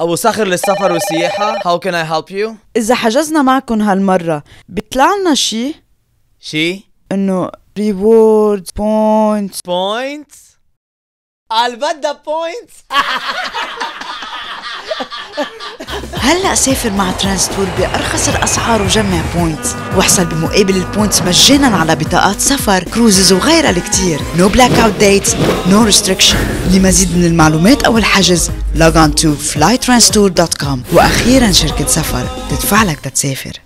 أبو صخر للسفر والسياحة. How can I help you؟ إذا حجزنا معكم هالمرة بيطلع لنا شي؟ إنه rewards points عالبدا points. هلأ سافر مع ترانز تور بأرخص الأسعار وجمع بوينتس، واحصل بمقابل البوينتس مجانا على بطاقات سفر، كروزز وغيرها الكتير. نو بلاك أوت ديتس، نو ريستريكشن. لمزيد من المعلومات أو الحجز log on to flightranstour.com. وأخيرا شركة سفر تدفع لك تسافر.